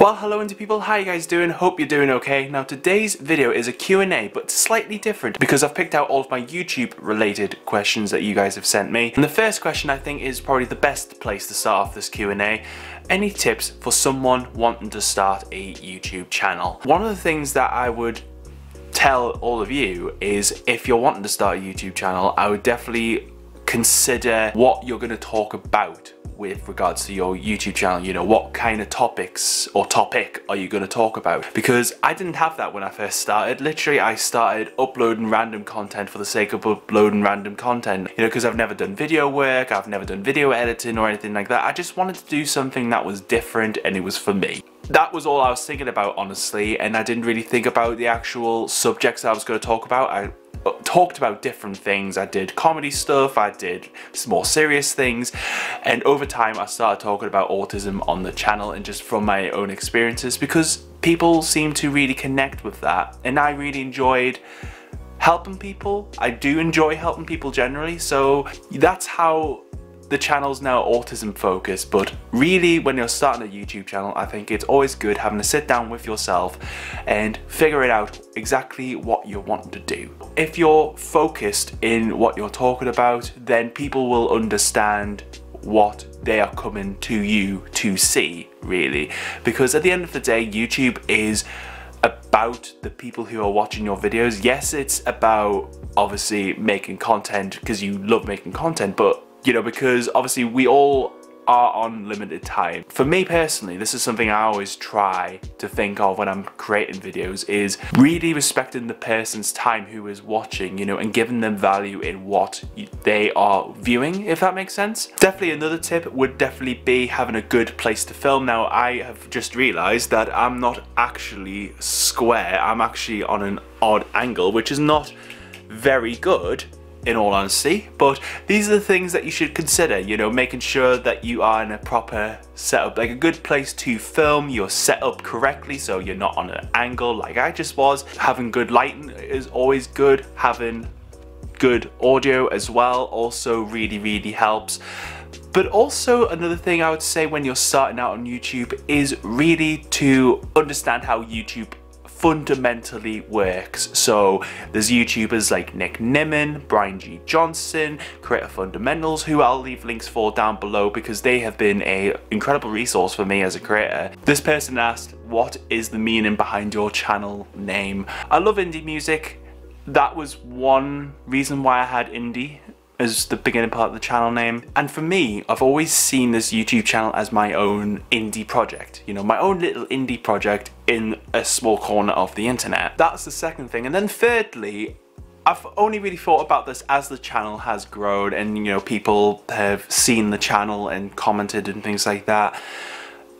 Well, hello into people, how you guys doing? Hope you're doing okay. Now today's video is a Q&A, but slightly different because I've picked out all of my YouTube related questions that you guys have sent me. And the first question I think is probably the best place to start off this Q&A. Any tips for someone wanting to start a YouTube channel? One of the things that I would tell all of you is if you're wanting to start a YouTube channel, I would definitely consider what you're going to talk about with regards to your YouTube channel. You know, what kind of topics or topic are you going to talk about? Because I didn't have that when I first started. Literally, I started uploading random content for the sake of uploading random content, you know, because I've never done video work, I've never done video editing or anything like that. I just wanted to do something that was different and it was for me. That was all I was thinking about, honestly, and I didn't really think about the actual subjects I was going to talk about. I talked about different things. I did comedy stuff, I did more serious things, and over time I started talking about autism on the channel and just from my own experiences, because people seem to really connect with that, and I really enjoyed helping people. I do enjoy helping people generally, so that's how the channel's now autism focused. But really, when you're starting a YouTube channel, I think it's always good having to sit down with yourself and figure it out exactly what you want to do. If you're focused in what you're talking about, then people will understand what they are coming to you to see, really. Because at the end of the day, YouTube is about the people who are watching your videos. Yes, it's about obviously making content because you love making content, but you know, because obviously we all are on limited time. For me personally, this is something I always try to think of when I'm creating videos, is really respecting the person's time who is watching, you know, and giving them value in what they are viewing, if that makes sense. Definitely another tip would definitely be having a good place to film. Now, I have just realized that I'm not actually square. I'm actually on an odd angle, which is not very good, in all honesty, but these are the things that you should consider, you know, making sure that you are in a proper setup, like a good place to film, you're set up correctly so you're not on an angle like I just was. Having good lighting is always good, having good audio as well also really helps. But also another thing I would say when you're starting out on YouTube is really to understand how YouTube fundamentally works. So there's YouTubers like Nick Nimmin, Brian G. Johnson, Creator Fundamentals, who I'll leave links for down below because they have been an incredible resource for me as a creator. This person asked, what is the meaning behind your channel name? I love indie music. That was one reason why I had indie as the beginning part of the channel name. And for me, I've always seen this YouTube channel as my own indie project, you know, my own little indie project in a small corner of the internet. That's the second thing. And then thirdly, I've only really thought about this as the channel has grown and, you know, people have seen the channel and commented and things like that.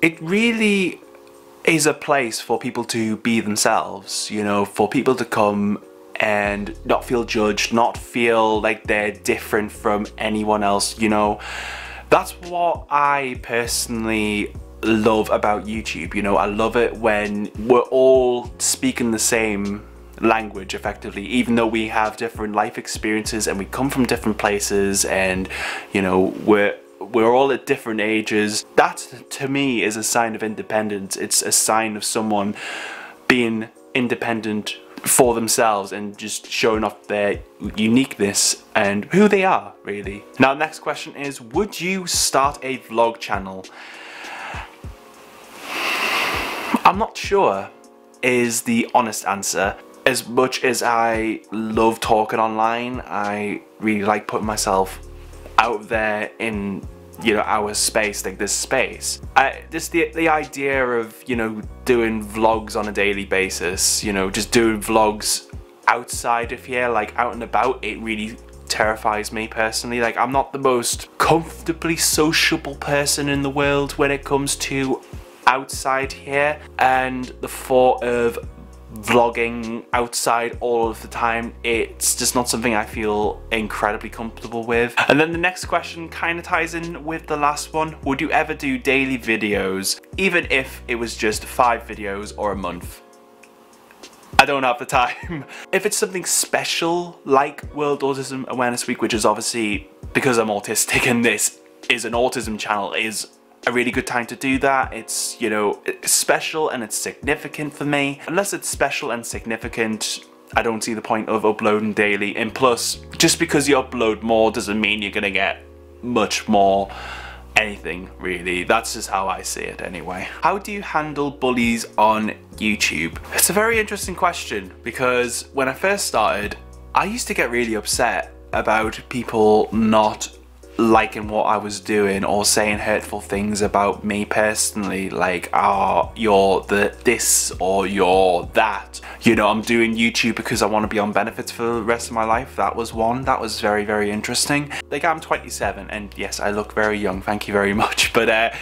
It really is a place for people to be themselves, you know, for people to come and not feel judged, not feel like they're different from anyone else, you know. That's what I personally love about YouTube, you know. I love it when we're all speaking the same language effectively, even though we have different life experiences and we come from different places and, you know, we're all at different ages. That, to me, is a sign of independence. It's a sign of someone being independent for themselves and just showing off their uniqueness and who they are, really. Now, next question is, would you start a vlog channel? I'm not sure is the honest answer. As much as I love talking online, I really like putting myself out there in, you know, our space, like this space. Just the idea of, you know, doing vlogs on a daily basis, you know, just doing vlogs outside of here, like out and about, it really terrifies me personally. Like, I'm not the most comfortably sociable person in the world when it comes to outside here, and the thought of vlogging outside all of the time, it's just not something I feel incredibly comfortable with. And then the next question kind of ties in with the last one. Would you ever do daily videos, even if it was just 5 videos or a month? I don't have the time. If it's something special like World Autism Awareness Week, which is obviously, because I'm autistic and this is an autism channel, is a really good time to do that. It's, you know, it's special and it's significant for me. Unless it's special and significant, I don't see the point of uploading daily. And plus, just because you upload more doesn't mean you're gonna get much more anything, really. That's just how I see it anyway. How do you handle bullies on YouTube? It's a very interesting question, because when I first started, I used to get really upset about people not liking what I was doing or saying hurtful things about me personally, like, oh, you're the this or you're that. You know, I'm doing YouTube because I want to be on benefits for the rest of my life. That was one. That was very, very interesting. Like, I'm 27 and yes, I look very young. Thank you very much. But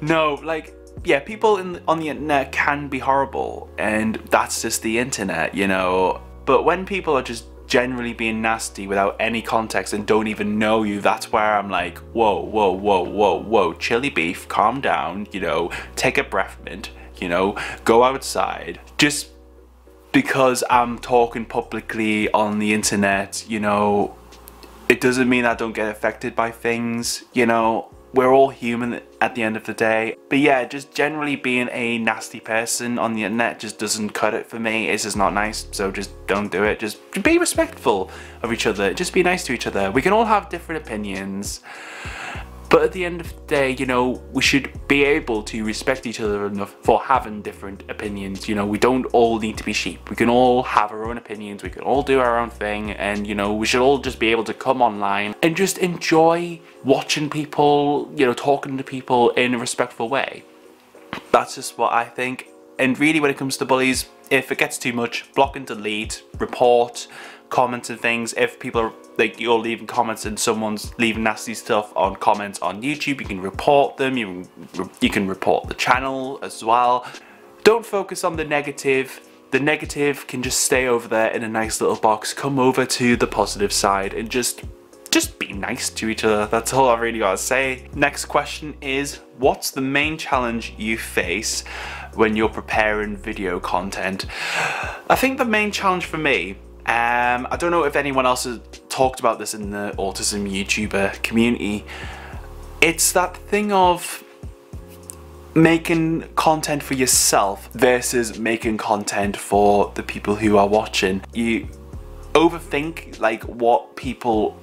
no, like, yeah, people on the internet can be horrible, and that's just the internet, you know. But when people are just generally being nasty without any context and don't even know you, that's where I'm like, whoa, whoa, whoa, whoa, whoa, chili beef, calm down, you know, take a breath, mint, you know, go outside. Just because I'm talking publicly on the internet, you know, it doesn't mean I don't get affected by things, you know. We're all human at the end of the day. But yeah, just generally being a nasty person on the internet just doesn't cut it for me. It's just not nice, so just don't do it. Just be respectful of each other. Just be nice to each other. We can all have different opinions, but at the end of the day, you know, we should be able to respect each other enough for having different opinions. You know, we don't all need to be sheep. We can all have our own opinions. We can all do our own thing. And, you know, we should all just be able to come online and just enjoy watching people, you know, talking to people in a respectful way. That's just what I think. And really, when it comes to bullies, if it gets too much, block and delete, report, comments and things. If people are, like, you're leaving comments and someone's leaving nasty stuff on comments on YouTube, you can report them. You can report the channel as well. Don't focus on the negative. The negative can just stay over there in a nice little box. Come over to the positive side and just be nice to each other. That's all I really gotta say. Next question is, what's the main challenge you face when you're preparing video content? I think the main challenge for me, I don't know if anyone else has talked about this in the autism YouTuber community. It's that thing of making content for yourself versus making content for the people who are watching. You overthink, like, what people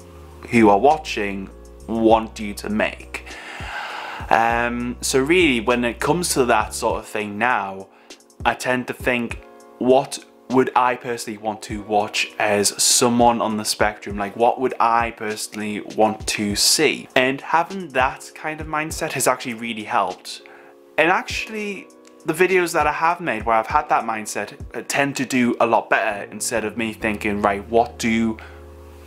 who are watching want you to make. So really, when it comes to that sort of thing now, I tend to think, what would I personally want to watch as someone on the spectrum? Like, what would I personally want to see? And having that kind of mindset has actually really helped. And actually, the videos that I have made where I've had that mindset tend to do a lot better, instead of me thinking, right, what do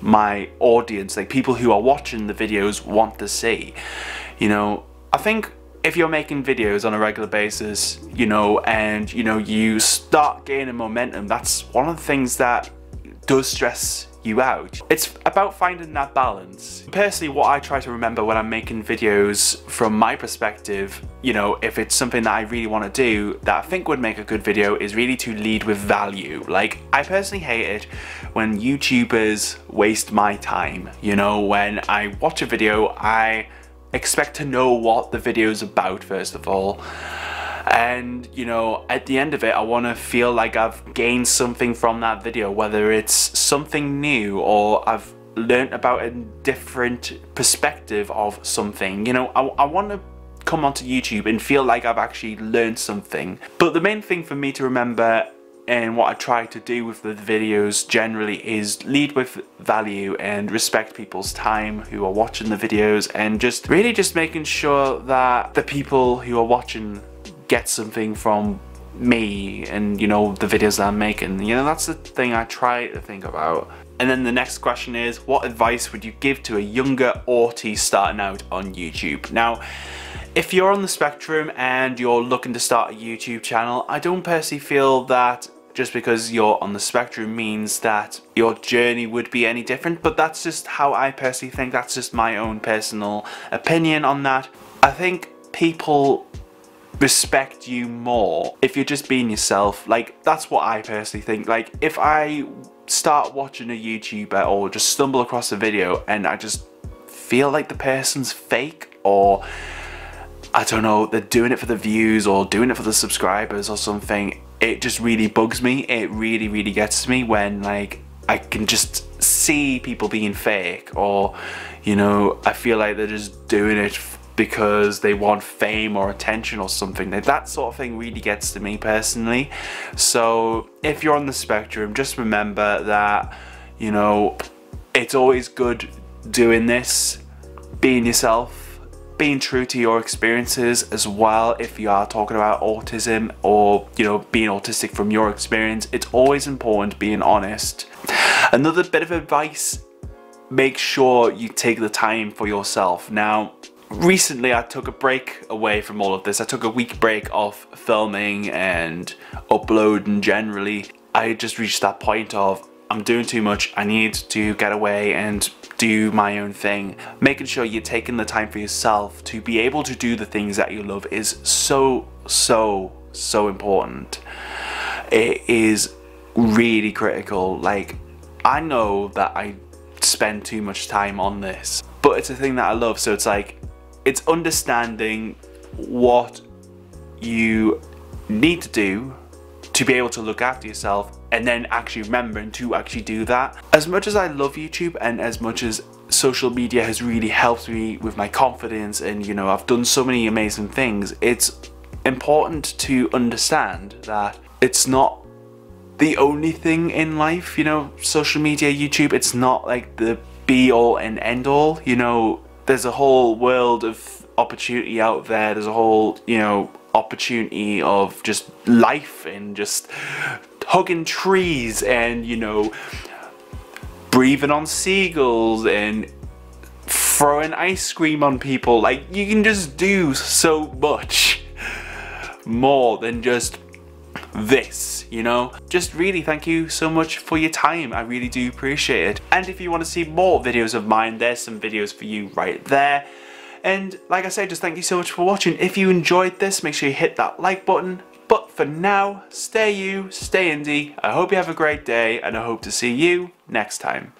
my audience, like people who are watching the videos, want to see? You know, I think if you're making videos on a regular basis, you know, and you know, you start gaining momentum, that's one of the things that does stress you out. It's about finding that balance. Personally, what I try to remember when I'm making videos from my perspective, you know, if it's something that I really want to do that I think would make a good video, is really to lead with value. Like, I personally hate it when YouTubers waste my time. You know, when I watch a video, I expect to know what the video's about, first of all. And, you know, at the end of it, I want to feel like I've gained something from that video, whether it's something new or I've learnt about a different perspective of something. You know, I want to come onto YouTube and feel like I've actually learned something. But the main thing for me to remember, and what I try to do with the videos generally, is lead with value and respect people's time who are watching the videos, and just really just making sure that the people who are watching get something from me and, you know, the videos that I'm making. You know, that's the thing I try to think about. And then the next question is, what advice would you give to a younger Autie starting out on YouTube? Now, if you're on the spectrum and you're looking to start a YouTube channel, I don't personally feel that just because you're on the spectrum means that your journey would be any different, but that's just how I personally think. That's just my own personal opinion on that. I think people respect you more if you're just being yourself. Like, that's what I personally think. Like, if I start watching a YouTuber or just stumble across a video and I just feel like the person's fake, or I don't know, they're doing it for the views or doing it for the subscribers or something. It just really bugs me. It really, really gets to me when, like, I can just see people being fake, or, you know, I feel like they're just doing it because they want fame or attention or something. That sort of thing really gets to me personally. So if you're on the spectrum, just remember that, you know, it's always good doing this, being yourself, being true to your experiences as well. If you are talking about autism or, you know, being autistic from your experience, it's always important being honest. Another bit of advice, make sure you take the time for yourself. Now, recently I took a break away from all of this. I took a week break off filming and uploading generally. I just reached that point of, I'm doing too much, I need to get away and do my own thing. Making sure you're taking the time for yourself to be able to do the things that you love is so, so, so important. It is really critical. Like, I know that I spend too much time on this, but it's a thing that I love, so it's like, it's understanding what you need to do to be able to look after yourself, and then actually remembering to actually do that. As much as I love YouTube and as much as social media has really helped me with my confidence and, you know, I've done so many amazing things, it's important to understand that it's not the only thing in life, you know, social media, YouTube, it's not like the be all and end all, you know. There's a whole world of opportunity out there. There's a whole, you know, opportunity of just life and just hugging trees and, you know, breathing on seagulls and throwing ice cream on people. Like, you can just do so much more than just this, you know. Just really thank you so much for your time. I really do appreciate it. And if you want to see more videos of mine, there's some videos for you right there. And like I say, just thank you so much for watching. If you enjoyed this, make sure you hit that like button. But for now, stay you, stay indie. I hope you have a great day, and I hope to see you next time.